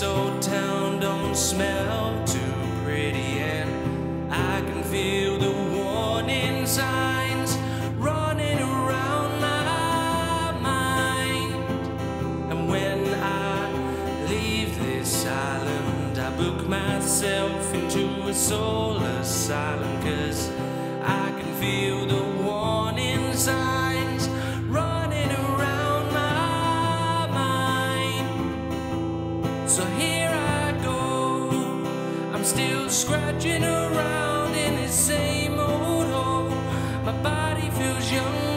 this old town don't smell too pretty, and I can feel the warning signs running around my mind. And when I leave this island, I book myself into a soul asylum, 'cause I can feel the warning signs running around my mind. So here I go, I'm still scratching around in this same old hole. My body feels young.